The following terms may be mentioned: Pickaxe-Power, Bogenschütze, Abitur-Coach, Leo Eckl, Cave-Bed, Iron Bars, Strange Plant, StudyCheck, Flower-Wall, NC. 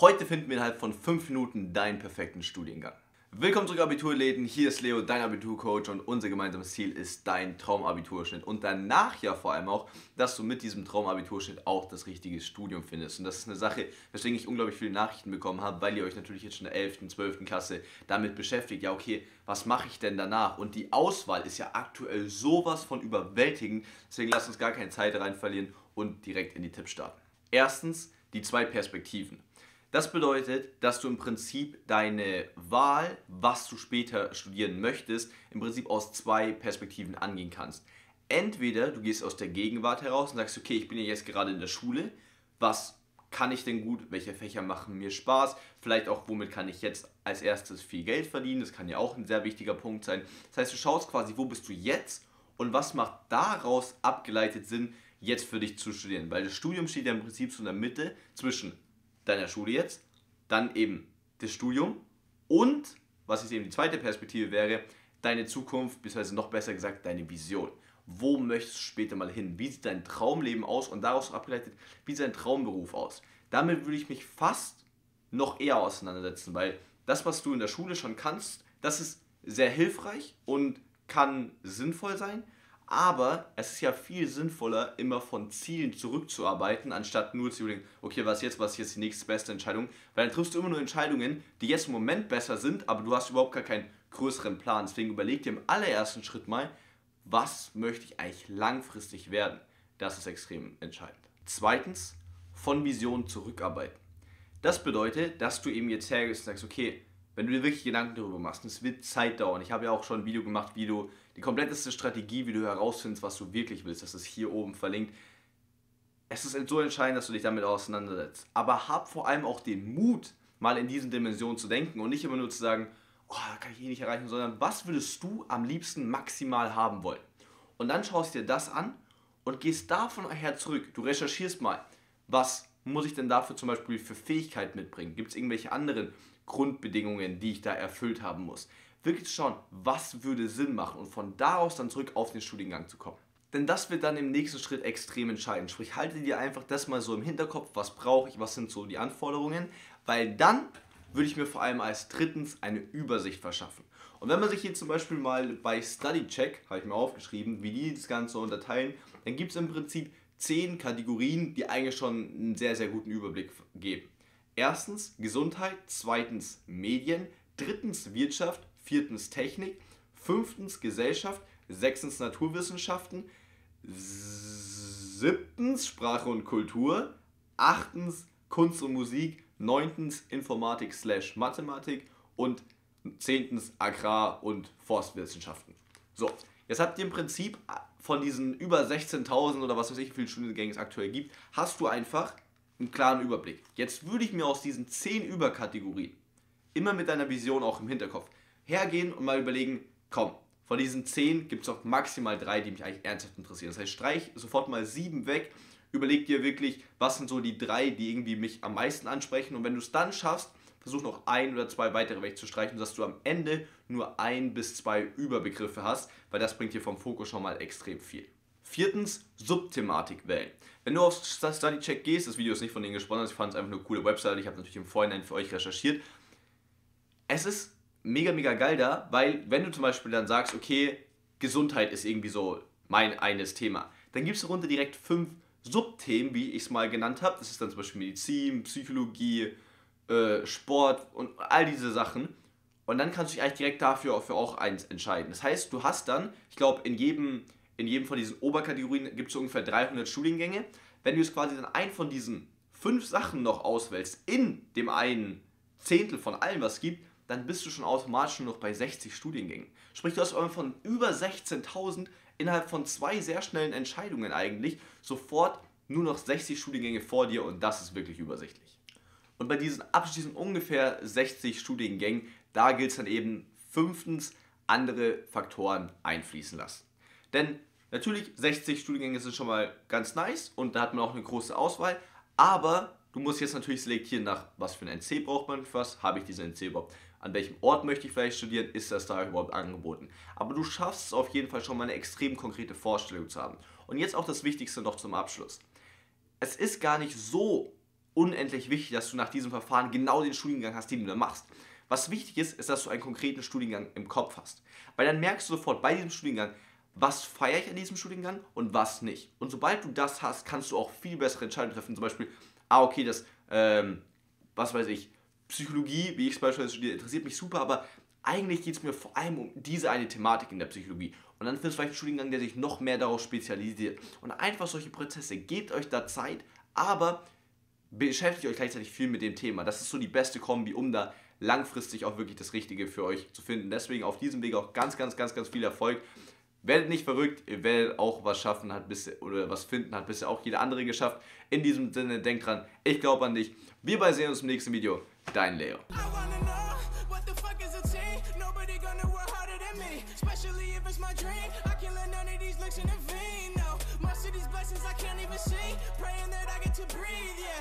Heute finden wir innerhalb von 5 Minuten deinen perfekten Studiengang. Willkommen zurück, Abiturläden. Hier ist Leo, dein Abiturcoach, und unser gemeinsames Ziel ist dein Traumabiturschnitt. Und danach ja vor allem auch, dass du mit diesem Traumabiturschnitt auch das richtige Studium findest. Und das ist eine Sache, weswegen ich unglaublich viele Nachrichten bekommen habe, weil ihr euch natürlich jetzt schon in der 11., 12. Klasse damit beschäftigt. Ja, okay, was mache ich denn danach? Und die Auswahl ist ja aktuell sowas von überwältigend. Deswegen lasst uns gar keine Zeit rein verlieren und direkt in die Tipps starten. Erstens, die 2 Perspektiven. Das bedeutet, dass du im Prinzip deine Wahl, was du später studieren möchtest, im Prinzip aus 2 Perspektiven angehen kannst. Entweder du gehst aus der Gegenwart heraus und sagst, okay, ich bin ja jetzt gerade in der Schule, was kann ich denn gut, welche Fächer machen mir Spaß, vielleicht auch, womit kann ich jetzt als erstes viel Geld verdienen, das kann ja auch ein sehr wichtiger Punkt sein. Das heißt, du schaust quasi, wo bist du jetzt und was macht daraus abgeleitet Sinn, jetzt für dich zu studieren. Weil das Studium steht ja im Prinzip so in der Mitte zwischen deiner Schule jetzt, dann eben das Studium und, was jetzt eben die 2. Perspektive wäre, deine Zukunft, beziehungsweise noch besser gesagt, deine Vision. Wo möchtest du später mal hin? Wie sieht dein Traumleben aus? Und daraus abgeleitet, wie sieht dein Traumberuf aus? Damit würde ich mich fast noch eher auseinandersetzen, weil das, was du in der Schule schon kannst, das ist sehr hilfreich und kann sinnvoll sein. Aber es ist ja viel sinnvoller, immer von Zielen zurückzuarbeiten, anstatt nur zu überlegen, okay, was ist jetzt die nächste beste Entscheidung? Weil dann triffst du immer nur Entscheidungen, die jetzt im Moment besser sind, aber du hast überhaupt gar keinen größeren Plan. Deswegen überleg dir im allerersten Schritt mal, was möchte ich eigentlich langfristig werden? Das ist extrem entscheidend. Zweitens, von Vision zurückarbeiten. Das bedeutet, dass du eben jetzt hergehst und sagst, okay, wenn du dir wirklich Gedanken darüber machst, und es wird Zeit dauern. Ich habe ja auch schon ein Video gemacht, wie du die kompletteste Strategie, wie du herausfindest, was du wirklich willst. Das ist hier oben verlinkt. Es ist so entscheidend, dass du dich damit auseinandersetzt. Aber hab vor allem auch den Mut, mal in diesen Dimensionen zu denken und nicht immer nur zu sagen, oh, das kann ich eh nicht erreichen, sondern was würdest du am liebsten maximal haben wollen? Und dann schaust dir das an und gehst davon her zurück. Du recherchierst mal, was muss ich denn dafür zum Beispiel für Fähigkeit mitbringen? Gibt es irgendwelche anderen Grundbedingungen, die ich da erfüllt haben muss? Wirklich schauen, was würde Sinn machen und von da aus dann zurück auf den Studiengang zu kommen. Denn das wird dann im nächsten Schritt extrem entscheidend. Sprich, halte dir einfach das mal so im Hinterkopf, was brauche ich, was sind so die Anforderungen, weil dann würde ich mir vor allem als drittens eine Übersicht verschaffen. Und wenn man sich hier zum Beispiel mal bei StudyCheck, habe ich mir aufgeschrieben, wie die das Ganze unterteilen, dann gibt es im Prinzip 10 Kategorien, die eigentlich schon einen sehr, sehr guten Überblick geben. Erstens Gesundheit, zweitens Medien, drittens Wirtschaft, viertens Technik, fünftens Gesellschaft, sechstens Naturwissenschaften, siebtens Sprache und Kultur, achtens Kunst und Musik, neuntens Informatik/Mathematik und zehntens Agrar- und Forstwissenschaften. So, jetzt habt ihr im Prinzip von diesen über 16.000 oder was weiß ich, wie viele Studiengänge es aktuell gibt, hast du einfach einen klaren Überblick. Jetzt würde ich mir aus diesen 10 Überkategorien, immer mit deiner Vision auch im Hinterkopf, hergehen und mal überlegen, komm, von diesen 10 gibt es auch maximal 3, die mich eigentlich ernsthaft interessieren. Das heißt, streich sofort mal 7 weg, überleg dir wirklich, was sind so die 3, die irgendwie mich am meisten ansprechen, und wenn du es dann schaffst, versuch noch 1 oder 2 weitere wegzustreichen, sodass du am Ende nur 1 bis 2 Überbegriffe hast, weil das bringt dir vom Fokus schon mal extrem viel. Viertens, Subthematik wählen. Wenn du auf StudyCheck gehst, das Video ist nicht von denen gesponsert, ich fand es einfach eine coole Website, ich habe natürlich im Vorhinein für euch recherchiert. Es ist mega, mega geil da, weil wenn du zum Beispiel dann sagst, okay, Gesundheit ist irgendwie so mein eines Thema, dann gibst du runter direkt 5 Subthemen, wie ich es mal genannt habe. Das ist dann zum Beispiel Medizin, Psychologie, Sport und all diese Sachen, und dann kannst du dich eigentlich direkt dafür auch eins entscheiden. Das heißt, du hast dann, ich glaube, in jedem von diesen Oberkategorien gibt es ungefähr 300 Studiengänge. Wenn du jetzt quasi dann einen von diesen 5 Sachen noch auswählst, in dem einen 1/10 von allem, was es gibt, dann bist du schon automatisch nur noch bei 60 Studiengängen. Sprich, du hast von über 16.000 innerhalb von 2 sehr schnellen Entscheidungen eigentlich sofort nur noch 60 Studiengänge vor dir, und das ist wirklich übersichtlich. Und bei diesen abschließend ungefähr 60 Studiengängen, da gilt es dann eben 5. andere Faktoren einfließen lassen. Denn natürlich 60 Studiengänge sind schon mal ganz nice und da hat man auch eine große Auswahl, aber du musst jetzt natürlich selektieren nach, was für ein NC braucht man, für was habe ich diesen NC überhaupt, an welchem Ort möchte ich vielleicht studieren, ist das da überhaupt angeboten. Aber du schaffst es auf jeden Fall schon mal, eine extrem konkrete Vorstellung zu haben. Und jetzt auch das Wichtigste noch zum Abschluss. Es ist gar nicht so unendlich wichtig, dass du nach diesem Verfahren genau den Studiengang hast, den du dann machst. Was wichtig ist, ist, dass du einen konkreten Studiengang im Kopf hast. Weil dann merkst du sofort bei diesem Studiengang, was feiere ich an diesem Studiengang und was nicht. Und sobald du das hast, kannst du auch viel bessere Entscheidungen treffen. Zum Beispiel, okay, das, was weiß ich, Psychologie, wie ich es beispielsweise studiere, interessiert mich super, aber eigentlich geht es mir vor allem um diese eine Thematik in der Psychologie. Und dann findest du vielleicht einen Studiengang, der sich noch mehr darauf spezialisiert. Und einfach solche Prozesse, gebt euch da Zeit, aber beschäftigt euch gleichzeitig viel mit dem Thema. Das ist so die beste Kombi, um da langfristig auch wirklich das Richtige für euch zu finden. Deswegen auf diesem Weg auch ganz viel Erfolg. Werdet nicht verrückt, ihr werdet auch was schaffen, oder was finden, hat bisher auch jeder andere geschafft. In diesem Sinne, denkt dran, ich glaube an dich. Wir sehen uns im nächsten Video. Dein Leo. Especially if it's my dream, I can't let none of these looks intervene. No, most of these blessings I can't even see. Praying that I get to breathe, yeah.